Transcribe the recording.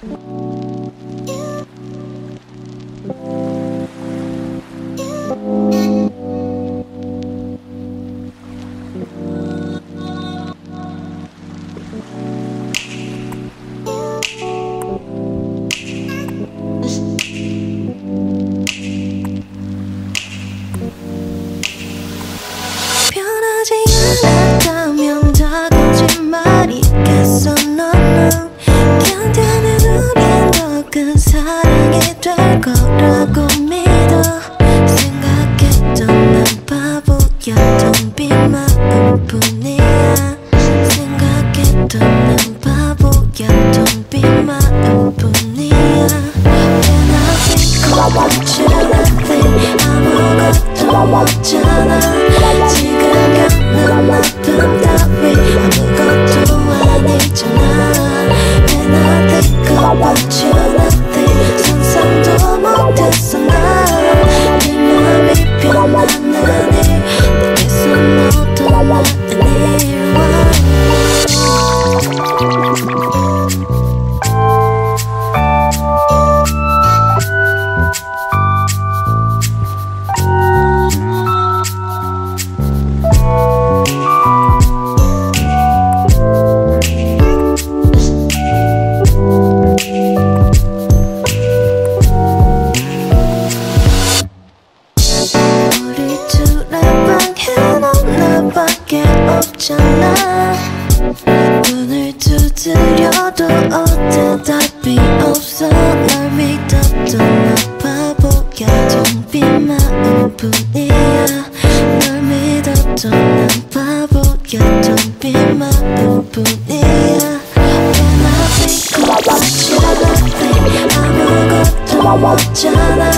When I think about you, I think 아무것도 없잖아.